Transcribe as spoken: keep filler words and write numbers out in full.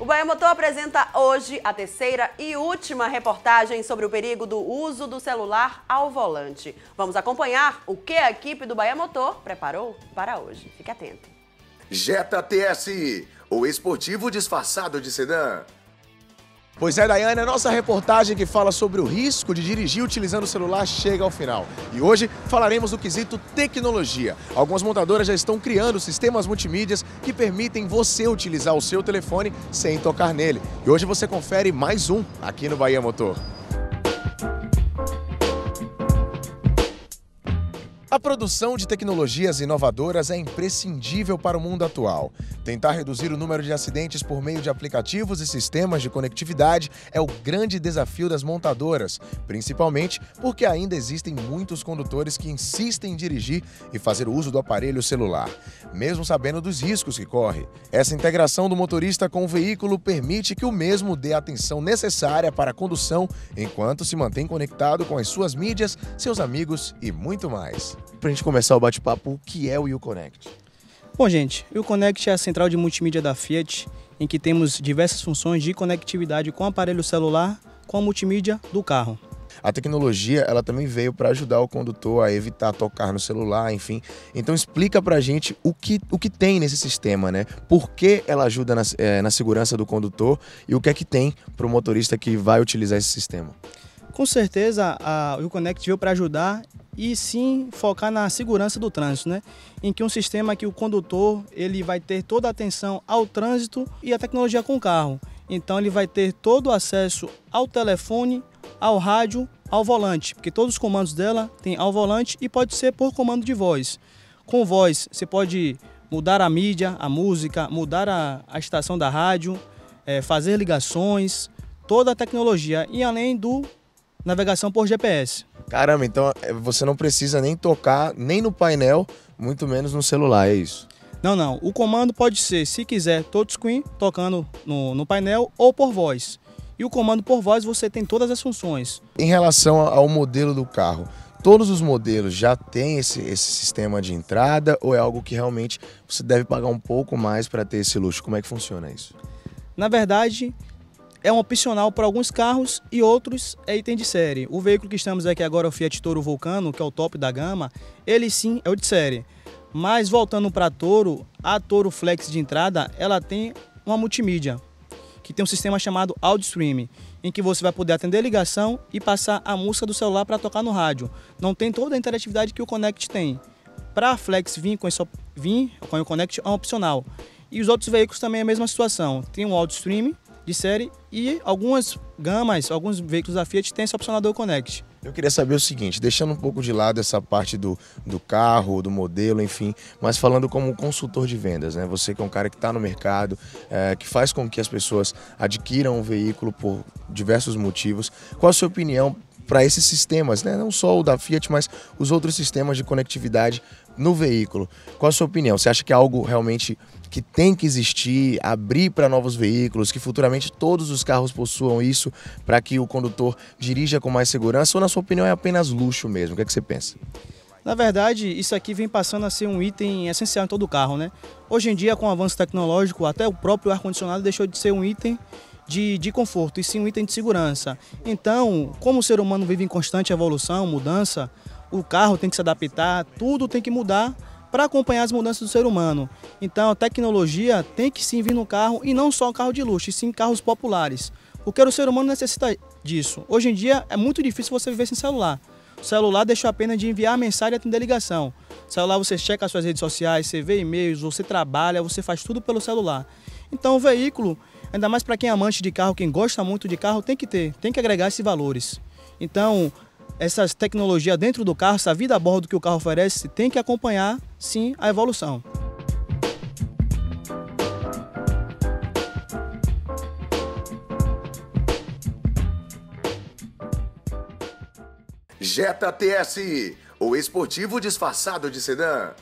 O Bahia Motor apresenta hoje a terceira e última reportagem sobre o perigo do uso do celular ao volante. Vamos acompanhar o que a equipe do Bahia Motor preparou para hoje. Fique atento. Jetta T S I, o esportivo disfarçado de sedã. Pois é, Daiane, a nossa reportagem que fala sobre o risco de dirigir utilizando o celular chega ao final. E hoje falaremos do quesito tecnologia. Algumas montadoras já estão criando sistemas multimídias que permitem você utilizar o seu telefone sem tocar nele. E hoje você confere mais um aqui no Bahia Motor. A produção de tecnologias inovadoras é imprescindível para o mundo atual. Tentar reduzir o número de acidentes por meio de aplicativos e sistemas de conectividade é o grande desafio das montadoras, principalmente porque ainda existem muitos condutores que insistem em dirigir e fazer uso do aparelho celular, mesmo sabendo dos riscos que corre. Essa integração do motorista com o veículo permite que o mesmo dê a atenção necessária para a condução, enquanto se mantém conectado com as suas mídias, seus amigos e muito mais. Para a gente começar o bate-papo, o que é o UConnect? Bom, gente, o UConnect é a central de multimídia da Fiat, em que temos diversas funções de conectividade com o aparelho celular, com a multimídia do carro. A tecnologia, ela também veio para ajudar o condutor a evitar tocar no celular, enfim. Então explica para a gente o que, o que tem nesse sistema, né? Por que ela ajuda na, é, na segurança do condutor e o que é que tem para o motorista que vai utilizar esse sistema? Com certeza, o UConnect veio para ajudar e sim focar na segurança do trânsito, né? Em que um sistema que o condutor ele vai ter toda a atenção ao trânsito e à tecnologia com o carro. Então ele vai ter todo o acesso ao telefone, ao rádio, ao volante, porque todos os comandos dela tem ao volante e pode ser por comando de voz. Com voz você pode mudar a mídia, a música, mudar a, a estação da rádio, é, fazer ligações, toda a tecnologia e além do navegação por G P S. Caramba, então você não precisa nem tocar nem no painel, muito menos no celular, é isso? Não, não. O comando pode ser, se quiser, touchscreen, tocando no, no painel ou por voz. E o comando por voz você tem todas as funções. Em relação ao modelo do carro, todos os modelos já têm esse, esse sistema de entrada ou é algo que realmente você deve pagar um pouco mais para ter esse luxo? Como é que funciona isso? Na verdade, é um opcional para alguns carros e outros é item de série. O veículo que estamos aqui agora é o Fiat Toro Vulcano, que é o top da gama, ele sim é o de série. Mas voltando para a Toro, a Toro Flex de entrada, ela tem uma multimídia, que tem um sistema chamado Audio Stream, em que você vai poder atender a ligação e passar a música do celular para tocar no rádio. Não tem toda a interatividade que o Connect tem. Para a Flex vir com, esse, vir com o Connect é um opcional. E os outros veículos também é a mesma situação, tem um Audio Stream de série e algumas gamas, alguns veículos da Fiat tem esse opcional do Connect. Eu queria saber o seguinte, deixando um pouco de lado essa parte do, do carro, do modelo, enfim, mas falando como consultor de vendas, né? Você que é um cara que está no mercado, é, que faz com que as pessoas adquiram um veículo por diversos motivos, qual a sua opinião para esses sistemas, né? Não só o da Fiat, mas os outros sistemas de conectividade no veículo? Qual a sua opinião? Você acha que é algo realmente que tem que existir, abrir para novos veículos, que futuramente todos os carros possuam isso para que o condutor dirija com mais segurança ou, na sua opinião, é apenas luxo mesmo? O que é que você pensa? Na verdade, isso aqui vem passando a ser um item essencial em todo o carro, né? Hoje em dia, com o avanço tecnológico, até o próprio ar-condicionado deixou de ser um item de, de conforto, e sim um item de segurança. Então, como o ser humano vive em constante evolução, mudança, o carro tem que se adaptar, tudo tem que mudar para acompanhar as mudanças do ser humano. Então a tecnologia tem que sim vir no carro e não só carro de luxo, e sim carros populares. Porque o ser humano necessita disso. Hoje em dia é muito difícil você viver sem celular. O celular deixou apenas de enviar mensagem e atender ligação. O celular você checa as suas redes sociais, você vê e-mails, você trabalha, você faz tudo pelo celular. Então o veículo, ainda mais para quem é amante de carro, quem gosta muito de carro, tem que ter, tem que agregar esses valores. Então essas tecnologias dentro do carro, essa vida a bordo que o carro oferece, tem que acompanhar, sim, a evolução. Jetta T S I, o esportivo disfarçado de sedã.